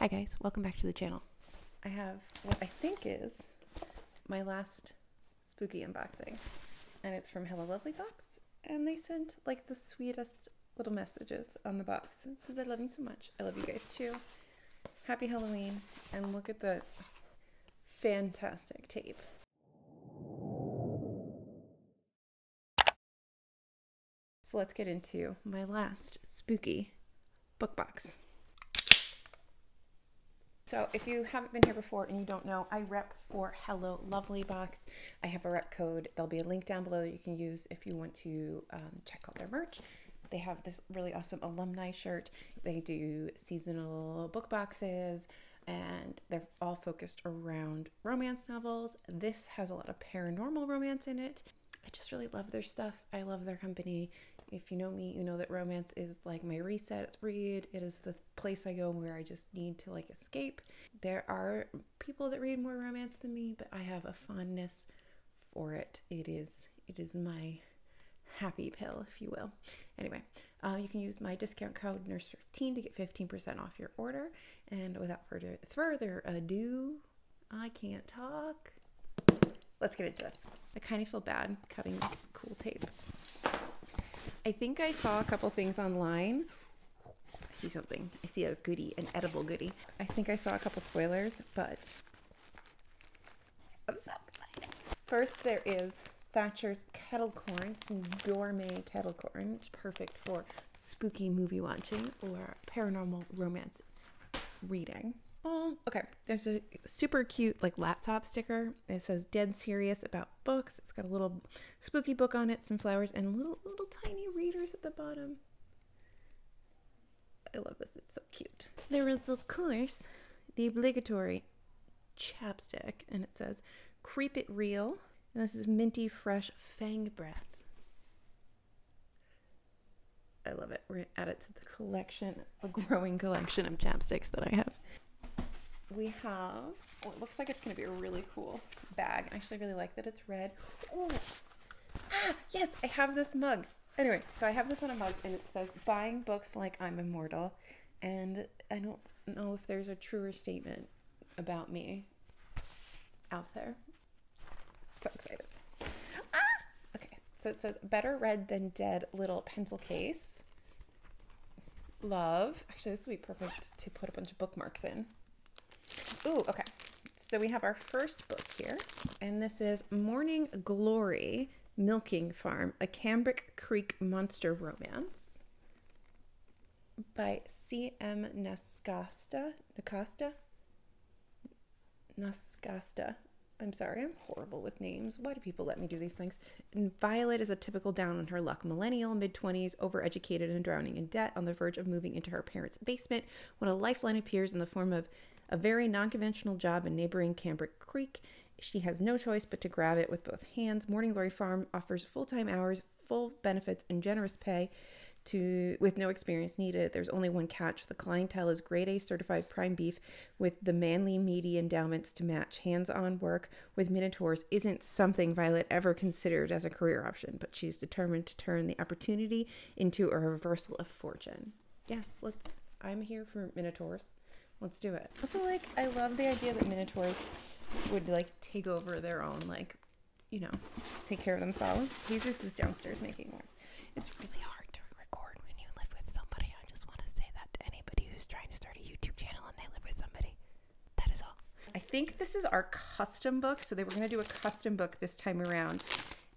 Hi guys, welcome back to the channel. I have what I think is my last spooky unboxing, and it's from Hello Lovely Box, and they sent like the sweetest little messages on the box. It says, I love you so much. I love you guys too. Happy Halloween, and look at the fantastic tape. So let's get into my last spooky book box. So if you haven't been here before and you don't know, I rep for Hello Lovely Box. I have a rep code. There'll be a link down below that you can use if you want to check out their merch. They have this really awesome alumni shirt. They do seasonal book boxes, and they're all focused around romance novels. This has a lot of paranormal romance in it. I just really love their stuff. I love their company. If you know me, you know that romance is like my reset read. It is the place I go where I just need to like escape. There are people that read more romance than me, but I have a fondness for it. It is my happy pill, if you will. Anyway, you can use my discount code NURSE15 to get 15% off your order. And without further ado, I can't talk. Let's get into this. I kind of feel bad cutting this cool tape. I think I saw a couple things online. I see something. I see a goodie, an edible goodie. I think I saw a couple spoilers, but I'm so excited. First, there is Thatcher's kettle corn, some gourmet kettle corn. It's perfect for spooky movie watching or paranormal romance reading. Okay, there's a super cute like laptop sticker. It says dead serious about books. It's got a little spooky book on it, some flowers, and little tiny readers at the bottom. I love this, it's so cute. There is, of course, the obligatory chapstick, and it says Creep It Real, and this is minty fresh fang breath. I love it. We're gonna add it to the collection, a growing collection of chapsticks that I have. We have what looks like it's going to be a really cool bag. I actually really like that it's red. Oh, yes, I have this mug. Anyway, so I have this on a mug, and it says, buying books like I'm immortal. And I don't know if there's a truer statement about me out there. So excited. Okay, so it says, better read than dead, little pencil case. Love. Actually, this would be perfect to put a bunch of bookmarks in. Ooh, okay, so we have our first book here, and this is Morning Glory Milking Farm, a Cambric Creek monster romance by C.M. Nascosta. I'm sorry, I'm horrible with names. Why do people let me do these things? And Violet is a typical down-on-her-luck millennial, mid-20s, overeducated and drowning in debt, on the verge of moving into her parents' basement when a lifeline appears in the form of a very non-conventional job in neighboring Cambric Creek. She has no choice but to grab it with both hands. Morning Glory Farm offers full-time hours, full benefits, and generous pay with no experience needed. There's only one catch. The clientele is grade A certified prime beef with the manly, meaty endowments to match. Hands-on work with minotaurs isn't something Violet ever considered as a career option, but she's determined to turn the opportunity into a reversal of fortune. Yes, I'm here for minotaurs. Let's do it. Also, I love the idea that minotaurs would, take over their own, take care of themselves. Jesus is downstairs making noise. It's really hard to record when you live with somebody. I just want to say that to anybody who's trying to start a YouTube channel and they live with somebody. That is all. I think this is our custom book, so they were going to do a custom book this time around.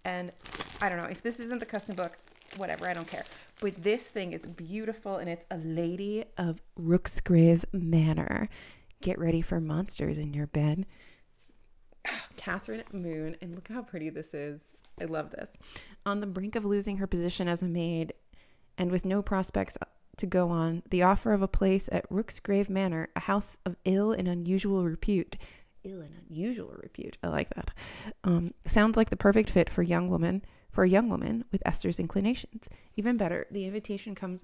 And I don't know. If this isn't the custom book, whatever, I don't care. But this thing is beautiful, and it's a Lady of Rooksgrave Manor. Get ready for monsters in your bed. Catherine Moon, and look how pretty this is. I love this. On the brink of losing her position as a maid and with no prospects to go on, the offer of a place at Rooksgrave Manor, a house of ill and unusual repute. Ill and unusual repute. I like that. Sounds like the perfect fit for a young woman with Esther's inclinations. Even better, the invitation comes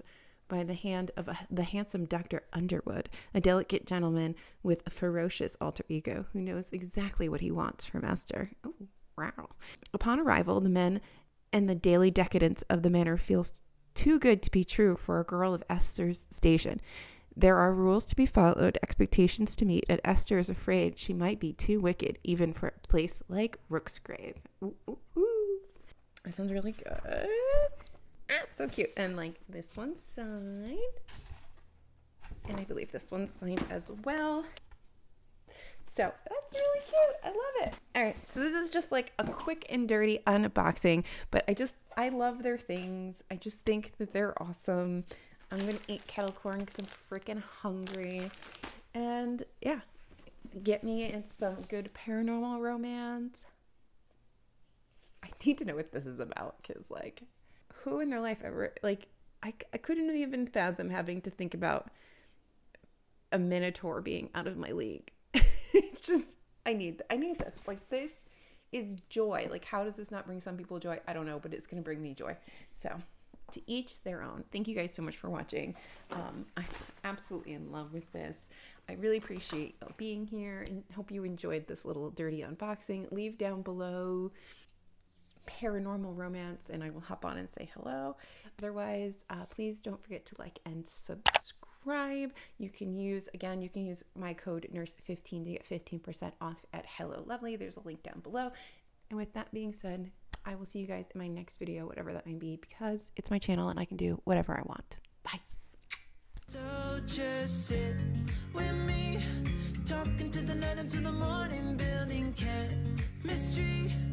by the hand of the handsome Dr. Underwood, a delicate gentleman with a ferocious alter ego who knows exactly what he wants from Esther. Oh, wow. Upon arrival, the men and the daily decadence of the manor feels too good to be true for a girl of Esther's station. There are rules to be followed, expectations to meet, and Esther is afraid she might be too wicked, even for a place like Rooksgrave. Ooh, ooh, ooh. That sounds really good. Ah, so cute. And like this one's signed. And I believe this one's signed as well. So that's really cute. I love it. All right. So this is just like a quick and dirty unboxing, but I love their things. I just think that they're awesome. I'm going to eat kettle corn because I'm freaking hungry. And yeah, get me in some good paranormal romance. I need to know what this is about because, like, who in their life ever, like, I couldn't even fathom having to think about a minotaur being out of my league. It's just, I need this. Like, this is joy. Like, how does this not bring some people joy? I don't know, but it's going to bring me joy. So, to each their own. Thank you guys so much for watching. I'm absolutely in love with this. I really appreciate you being here and hope you enjoyed this little dirty unboxing. Leave down below paranormal romance and I will hop on and say hello. Otherwise, please don't forget to like and subscribe. You can use my code nurse15 to get 15% off at Hello Lovely. There's a link down below. And with that being said, I will see you guys in my next video, whatever that may be, because it's my channel and I can do whatever I want. Bye. So just sit with me, talking to the night until the morning, building chemistry.